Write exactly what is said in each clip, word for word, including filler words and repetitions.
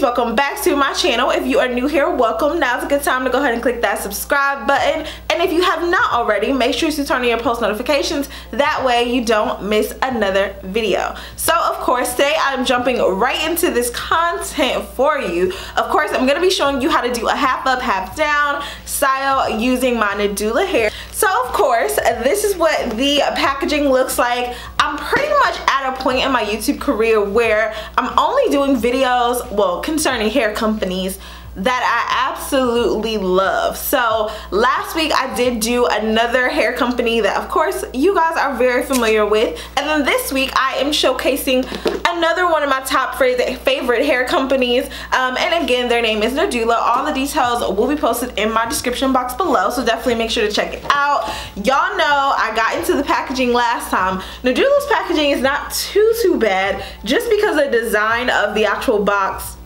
ladies, welcome back to my channel. If you are new here, welcome. Now's a good time to go ahead and click that subscribe button, and if you have not already, make sure to turn on your post notifications. That way you don't miss another video. So of course today I'm jumping right into this content for you. Of course I'm going to be showing you how to do a half up, half down style using my Nadula hair. So of course this is what the packaging looks like. I'm pretty much at a point in my YouTube career where I'm only doing videos, well, concerning hair companies that I absolutely love. So last week I did do another hair company that of course you guys are very familiar with, and then this week I am showcasing another one of my top favorite hair companies, um, and again their name is Nadula. All the details will be posted in my description box below, so definitely make sure to check it out. Y'all know I got into the packaging last time. Nadula's packaging is not too too bad, just because the design of the actual box,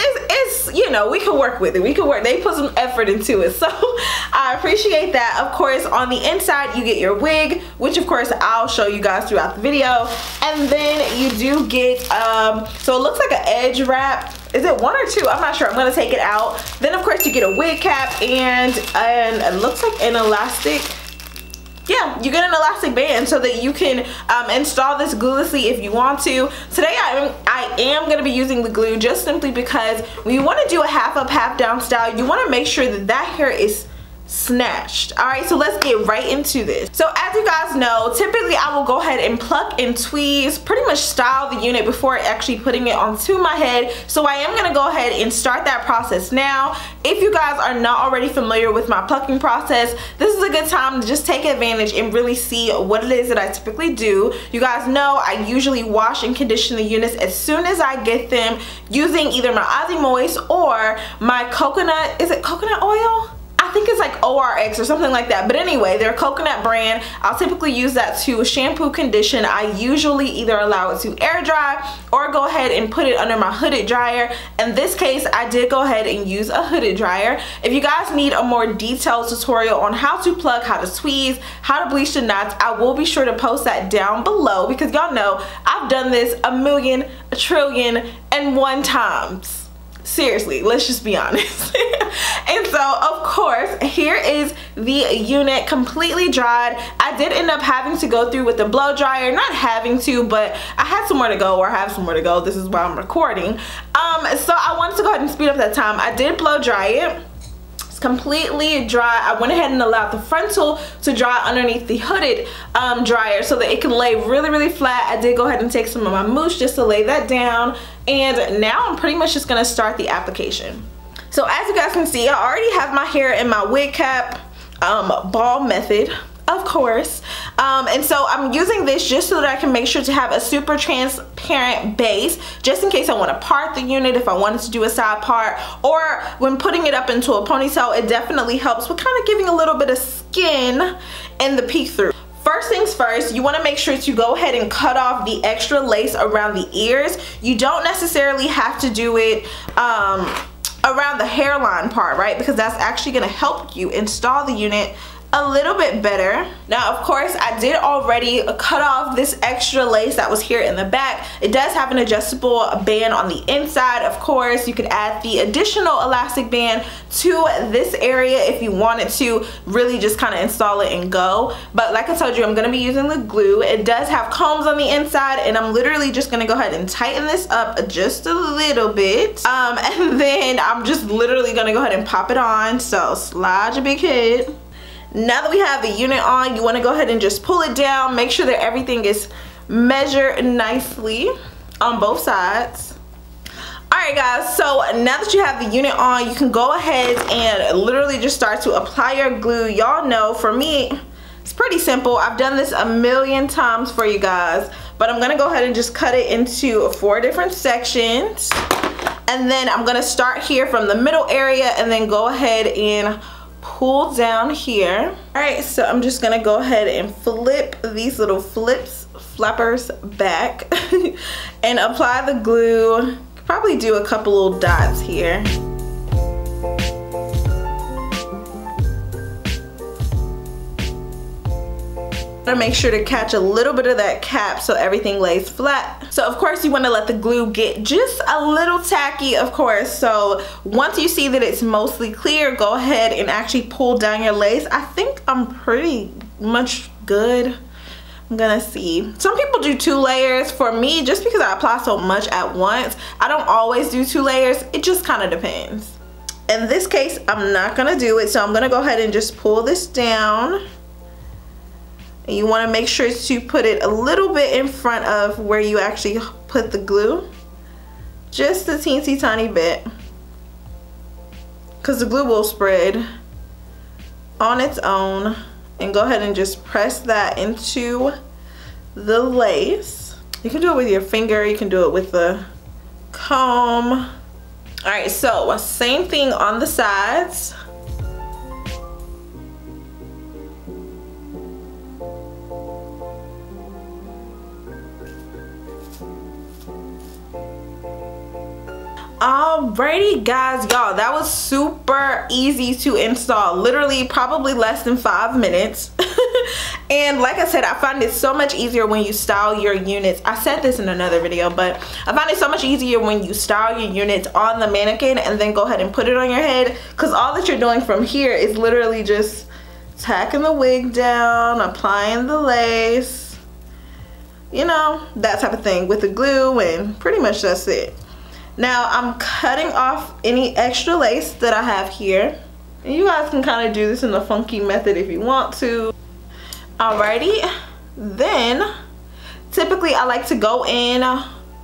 It's, it's, you know, we can work with it. We can work. They put some effort into it, so I appreciate that. Of course, on the inside, you get your wig, which of course I'll show you guys throughout the video. And then you do get, um, so it looks like an edge wrap. Is it one or two? I'm not sure. I'm going to take it out. Then of course you get a wig cap and, and it looks like an elastic. Yeah, you get an elastic band so that you can um, install this gluelessly if you want to. Today I am, I am going to be using the glue, just simply because when you want to do a half up, half down style, you want to make sure that that hair is snatched. All right, so let's get right into this. So as you guys know, typically I will go ahead and pluck and tweeze, pretty much style the unit before actually putting it onto my head. So I am going to go ahead and start that process now. If you guys are not already familiar with my plucking process, this is a good time to just take advantage and really see what it is that I typically do. You guys know I usually wash and condition the units as soon as I get them, using either my Aussie Moist or my coconut, is it coconut oil? I think it's like O R X or something like that, but anyway, they're a coconut brand. I'll typically use that to shampoo, condition. I usually either allow it to air dry or go ahead and put it under my hooded dryer. In this case, I did go ahead and use a hooded dryer. If you guys need a more detailed tutorial on how to pluck, how to tweeze, how to bleach the knots, I will be sure to post that down below, because y'all know I've done this a million, a trillion, and one times. Seriously, let's just be honest. And so of course here is the unit completely dried. I did end up having to go through with the blow dryer, not having to, but I had somewhere to go, or I have somewhere to go. This is why I'm recording. Um so I wanted to go ahead and speed up that time. I did blow dry it completely dry. I went ahead and allowed the frontal to dry underneath the hooded um, dryer so that it can lay really really flat. I did go ahead and take some of my mousse just to lay that down, and now I'm pretty much just gonna start the application. So as you guys can see, I already have my hair in my wig cap, um, ball method of course, um, and so I'm using this just so that I can make sure to have a super transparent base, just in case I want to part the unit, if I wanted to do a side part, or when putting it up into a ponytail, it definitely helps with kind of giving a little bit of skin and the peek through. First things first, you want to make sure to go ahead and cut off the extra lace around the ears. You don't necessarily have to do it um, around the hairline part, right, because that's actually going to help you install the unit a little bit better. Now of course I did already cut off this extra lace that was here in the back. It does have an adjustable band on the inside. Of course you could add the additional elastic band to this area if you wanted to really just kind of install it and go, but like I told you, I'm going to be using the glue. It does have combs on the inside, and I'm literally just going to go ahead and tighten this up just a little bit, um, and then I'm just literally going to go ahead and pop it on. So slide your big head. Now that we have the unit on, you want to go ahead and just pull it down. Make sure that everything is measured nicely on both sides. Alright guys, so now that you have the unit on, you can go ahead and literally just start to apply your glue. Y'all know for me, it's pretty simple. I've done this a million times for you guys, but I'm going to go ahead and just cut it into four different sections. And then I'm going to start here from the middle area and then go ahead and pull down here. All right, so I'm just gonna go ahead and flip these little flips flappers back and apply the glue. Probably do a couple little dots here. to make sure to catch a little bit of that cap so everything lays flat. So of course you want to let the glue get just a little tacky, of course. So once you see that it's mostly clear, go ahead and actually pull down your lace. I think I'm pretty much good. I'm gonna see. Some people do two layers. For me, just because I apply so much at once, I don't always do two layers. It just kind of depends. In this case, I'm not gonna do it, so I'm gonna go ahead and just pull this down. And you wanna make sure to put it a little bit in front of where you actually put the glue. Just a teensy tiny bit. Cause the glue will spread on its own. And go ahead and just press that into the lace. You can do it with your finger, you can do it with the comb. All right, so same thing on the sides. Alrighty guys, y'all, that was super easy to install. Literally probably less than five minutes. And like I said, I find it so much easier when you style your units. I said this in another video, but I find it so much easier when you style your units on the mannequin and then go ahead and put it on your head, because all that you're doing from here is literally just tacking the wig down, applying the lace, you know, that type of thing with the glue, and pretty much that's it. Now I'm cutting off any extra lace that I have here. And you guys can kind of do this in the funky method if you want to. Alrighty, then typically I like to go in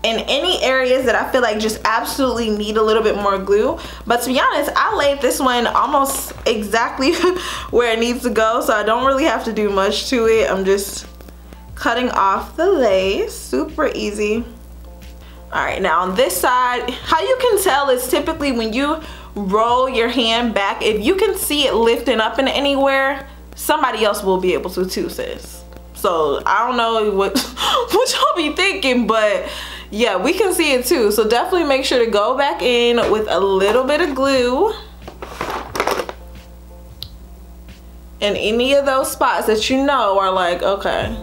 in any areas that I feel like just absolutely need a little bit more glue. But to be honest, I laid this one almost exactly where it needs to go, so I don't really have to do much to it. I'm just cutting off the lace, super easy. Alright, now on this side, how you can tell is typically when you roll your hand back, if you can see it lifting up in anywhere, somebody else will be able to too, sis. So I don't know what, what y'all be thinking, but yeah, we can see it too. So definitely make sure to go back in with a little bit of glue in any of those spots that you know are like, okay.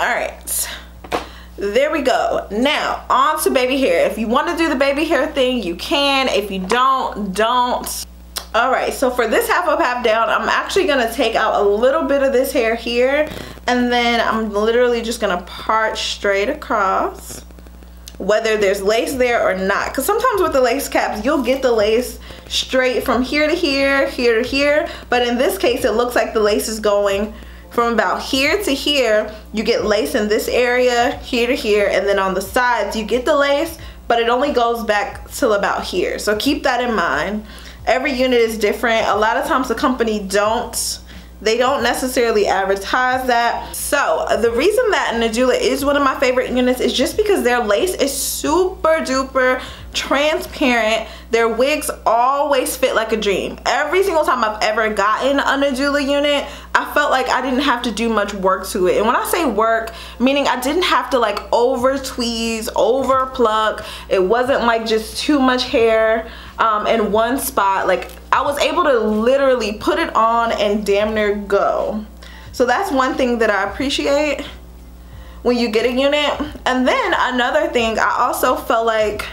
All right, there we go. Now on to baby hair. If you want to do the baby hair thing, you can. If you don't, don't. All right, so for this half up, half down, I'm actually gonna take out a little bit of this hair here, and then I'm literally just gonna part straight across, whether there's lace there or not. Because sometimes with the lace caps, you'll get the lace straight from here to here, here to here. But in this case, it looks like the lace is going from about here to here. You get lace in this area, here to here, and then on the sides you get the lace, but it only goes back till about here. So keep that in mind. Every unit is different. A lot of times the company don't, they don't necessarily advertise that. So the reason that Nadula is one of my favorite units is just because their lace is super duper transparent. Their wigs always fit like a dream. Every single time I've ever gotten a Nadula unit, I felt like I didn't have to do much work to it. And when I say work, meaning I didn't have to like over tweeze, over pluck. It wasn't like just too much hair um, in one spot. Like I was able to literally put it on and damn near go. So that's one thing that I appreciate when you get a unit. And then another thing, I also felt like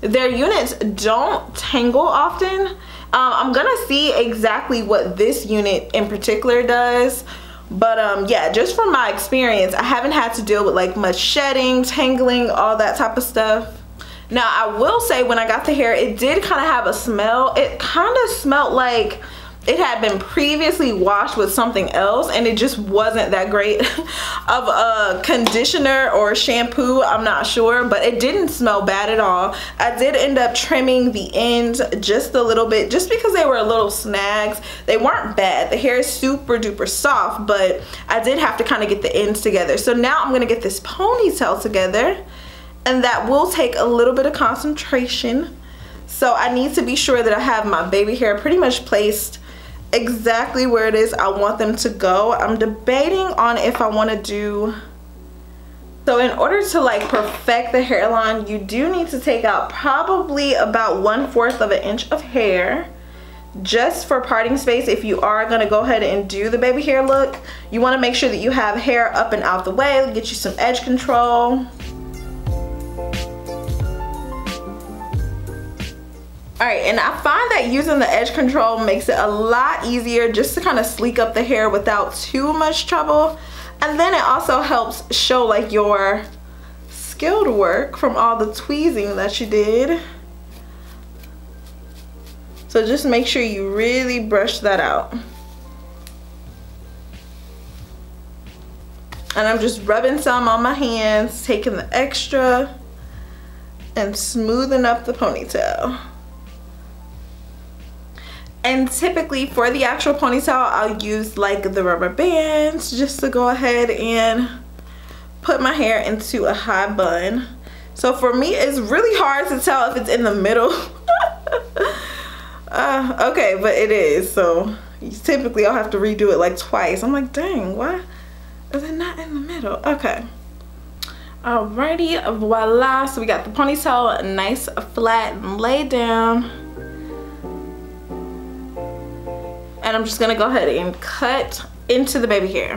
their units don't tangle often. Um, I'm gonna see exactly what this unit in particular does. But um, yeah, just from my experience, I haven't had to deal with like much shedding, tangling, all that type of stuff. Now I will say when I got the hair, it did kind of have a smell. It kind of smelled like it had been previously washed with something else, and it just wasn't that great of a conditioner or shampoo, I'm not sure, but it didn't smell bad at all. I did end up trimming the ends just a little bit, just because they were little snags. They weren't bad. The hair is super duper soft, but I did have to kind of get the ends together. So now I'm gonna get this ponytail together, and that will take a little bit of concentration. So I need to be sure that I have my baby hair pretty much placed exactly where it is I want them to go. I'm debating on if I want to do So in order to like perfect the hairline, you do need to take out probably about one fourth of an inch of hair just for parting space. If you are gonna go ahead and do the baby hair look, you wanna make sure that you have hair up and out the way, get you some edge control. Alright, and I find that using the edge control makes it a lot easier just to kind of sleek up the hair without too much trouble. And then it also helps show like your skilled work from all the tweezing that you did. So just make sure you really brush that out. And I'm just rubbing some on my hands, taking the extra and smoothing up the ponytail. And typically for the actual ponytail, I'll use like the rubber bands just to go ahead and put my hair into a high bun. So for me, it's really hard to tell if it's in the middle. uh, okay, but it is. So typically I'll have to redo it like twice. I'm like, dang, why is it not in the middle? Okay. Alrighty, voila. So we got the ponytail nice, flat, and laid down. And I'm just gonna go ahead and cut into the baby hair.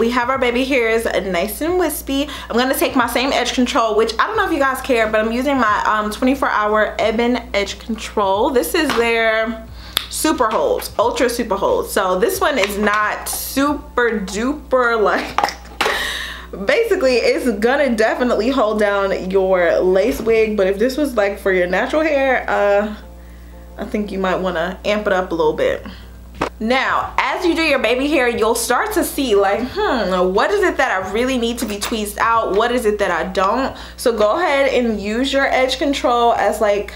We have our baby hairs nice and wispy. I'm gonna take my same edge control, which I don't know if you guys care, but I'm using my um, twenty-four hour Ebon Edge Control. This is their super hold, ultra super hold. So this one is not super duper like. Basically, it's gonna definitely hold down your lace wig, but if this was like for your natural hair, uh, I think you might wanna amp it up a little bit. Now, as you do your baby hair, you'll start to see like, hmm, what is it that I really need to be tweezed out? What is it that I don't? So go ahead and use your edge control as like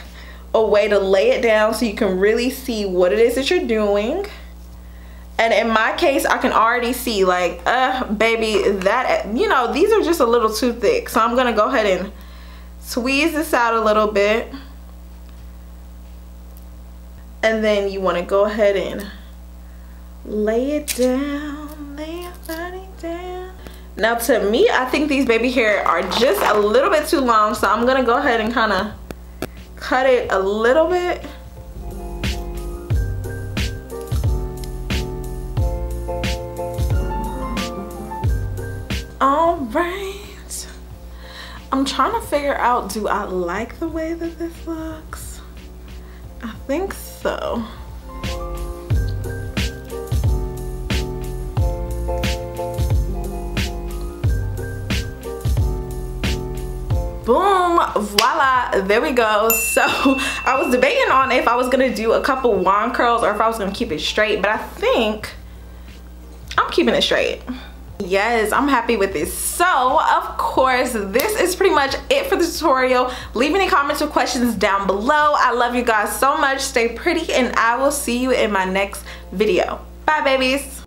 a way to lay it down so you can really see what it is that you're doing. And in my case, I can already see like, uh, baby, that, you know, these are just a little too thick. So I'm gonna go ahead and squeeze this out a little bit. And then you wanna go ahead and lay it down, lay your body down. Now to me, I think these baby hair are just a little bit too long. So I'm gonna go ahead and kinda cut it a little bit. All right, I'm trying to figure out, do I like the way that this looks? I think so. Boom, voila, there we go. So I was debating on if I was gonna do a couple wand curls or if I was gonna keep it straight, but I think I'm keeping it straight. Yes, I'm happy with this. So of course, this is pretty much it for the tutorial. Leave any comments or questions down below. I love you guys so much. Stay pretty, and I will see you in my next video. Bye, babies.